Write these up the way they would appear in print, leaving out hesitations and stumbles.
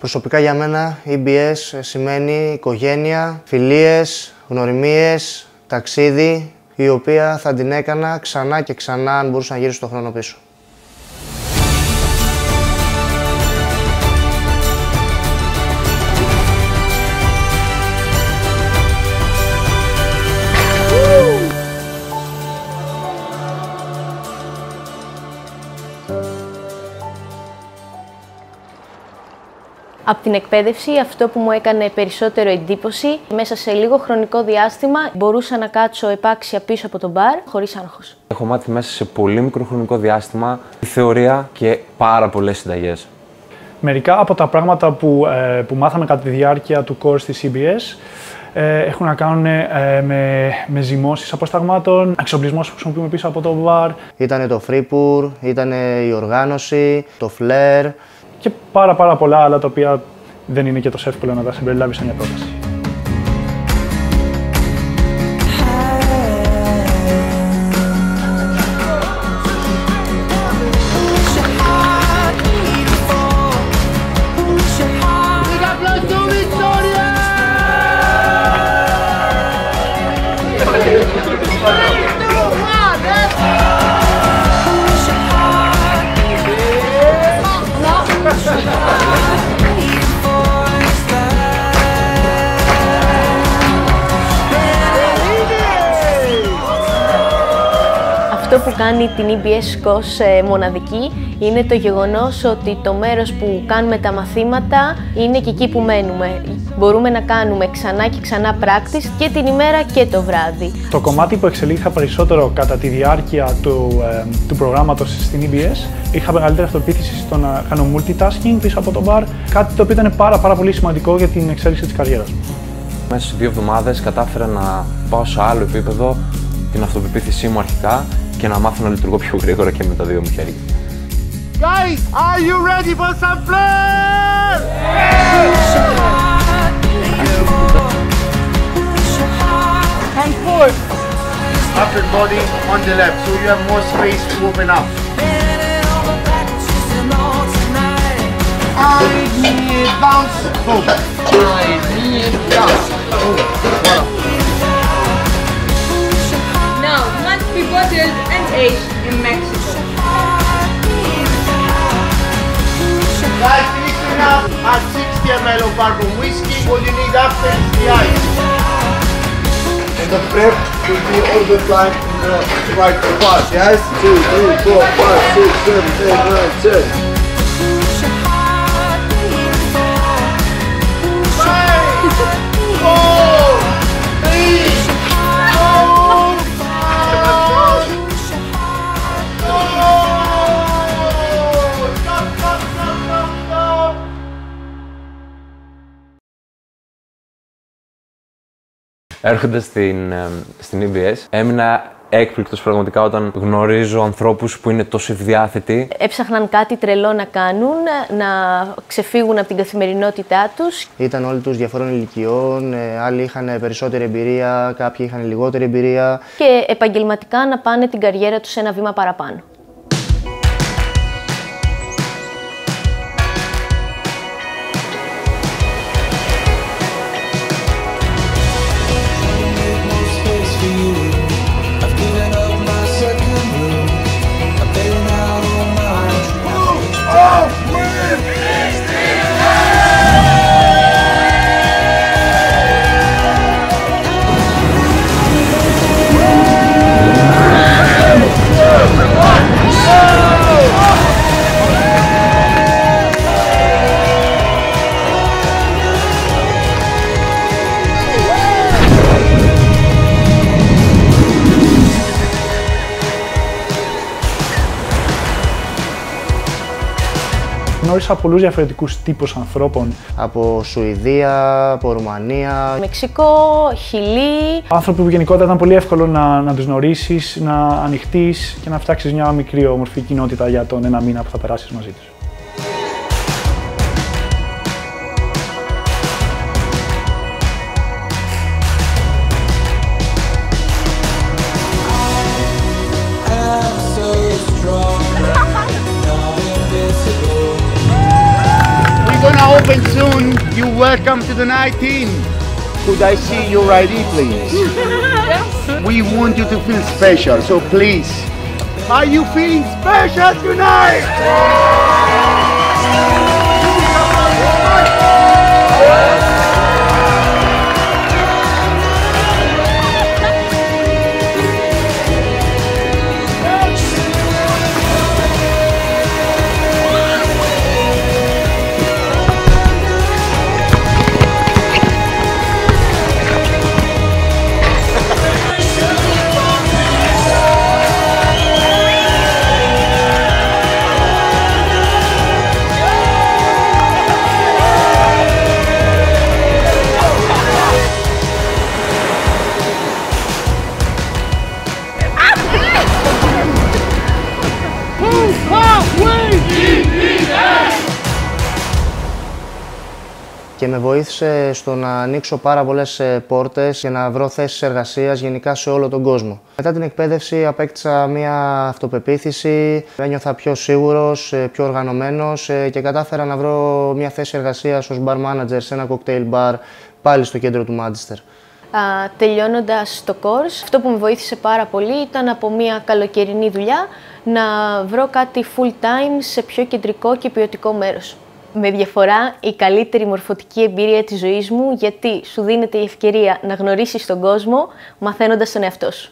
Προσωπικά για μένα, EBS σημαίνει οικογένεια, φιλίες, γνωριμίες, ταξίδι, η οποία θα την έκανα ξανά και ξανά αν μπορούσα να γυρίσω τον χρόνο πίσω. Από την εκπαίδευση, αυτό που μου έκανε περισσότερο εντύπωση, μέσα σε λίγο χρονικό διάστημα μπορούσα να κάτσω επάξια πίσω από τον μπαρ, χωρίς άγχος. Έχω μάθει μέσα σε πολύ μικρό χρονικό διάστημα τη θεωρία και πάρα πολλές συνταγές. Μερικά από τα πράγματα που μάθαμε κατά τη διάρκεια του course της CBS έχουν να κάνουν με ζυμώσεις αποσταγμάτων, εξοπλισμός που χρησιμοποιούμε πίσω από το μπαρ. Ήτανε το Freepour, ήτανε η οργάνωση, το Flair. Και πάρα πολλά άλλα τα οποία δεν είναι και τόσο εύκολο να τα συμπεριλάβει σε μια πρόταση. Αυτό που κάνει την EBS COS μοναδική είναι το γεγονός ότι το μέρος που κάνουμε τα μαθήματα είναι και εκεί που μένουμε. Μπορούμε να κάνουμε ξανά και ξανά practice και την ημέρα και το βράδυ. Το κομμάτι που εξελίχθηκα περισσότερο κατά τη διάρκεια του προγράμματος στην EBS, είχα μεγαλύτερη αυτοπεποίθηση στο να κάνω multitasking πίσω από το μπαρ, κάτι το οποίο ήταν πάρα πολύ σημαντικό για την εξέλιξη της καριέρας μου. Μέσα σε 2 εβδομάδες κατάφερα να πάω σε άλλο επίπεδο την αυτοπεποίθησή μου αρχικά και να μάθω να λειτουργώ πιο γρήγορα και με τα 2 μου χέρια. Guys, are you ready for some Flair? Yeah! And forth. Upper body on the left, so you have more space to open up. I need bounce. Boom. I need bounce. Boom. Voilà. Bottled and aged in Mexico. Guys, listen up at 60 ml of bourbon whiskey. All you need after is the ice. And the prep will be all the time in the right part. Yes? 2, 3, 4, 5, 6, 7, 8, 9, 10. Έρχοντας στην EBS, έμεινα έκπληκτος πραγματικά όταν γνωρίζω ανθρώπους που είναι τόσο ευδιάθετοι. Έψαχναν κάτι τρελό να κάνουν, να ξεφύγουν από την καθημερινότητά τους. Ήταν όλοι τους διαφορών ηλικιών, άλλοι είχαν περισσότερη εμπειρία, κάποιοι είχαν λιγότερη εμπειρία. Και επαγγελματικά να πάνε την καριέρα τους ένα βήμα παραπάνω. Γνώρισα πολλούς διαφορετικούς τύπους ανθρώπων. Από Σουηδία, από Ρουμανία, Μεξικό, Χιλή. Άνθρωποι που γενικότερα ήταν πολύ εύκολο να τους γνωρίσεις, να ανοιχτείς και να φτιάξεις μια μικρή όμορφη κοινότητα για τον ένα μήνα που θα περάσεις μαζί τους. open soon. You're welcome to the night in. Could I see your ID, please? Yes. We want you to feel special, so please. Are you feeling special tonight? Και με βοήθησε στο να ανοίξω πάρα πολλές πόρτες και να βρω θέσεις εργασίας γενικά σε όλο τον κόσμο. Μετά την εκπαίδευση απέκτησα μια αυτοπεποίθηση, ένιωθα πιο σίγουρος, πιο οργανωμένος και κατάφερα να βρω μια θέση εργασίας ως bar manager σε ένα cocktail bar πάλι στο κέντρο του Μάντσεστερ. Τελειώνοντας το course, αυτό που με βοήθησε πάρα πολύ ήταν από μια καλοκαιρινή δουλειά να βρω κάτι full time σε πιο κεντρικό και ποιοτικό μέρος. Με διαφορά, η καλύτερη μορφωτική εμπειρία της ζωής μου, γιατί σου δίνεται η ευκαιρία να γνωρίσεις τον κόσμο, μαθαίνοντας τον εαυτό σου.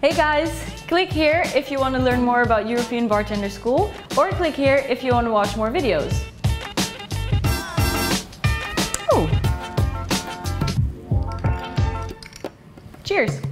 Hey guys, click here if you want to learn more about European Bartender School, or click here if you want to watch more videos. Oh. Cheers!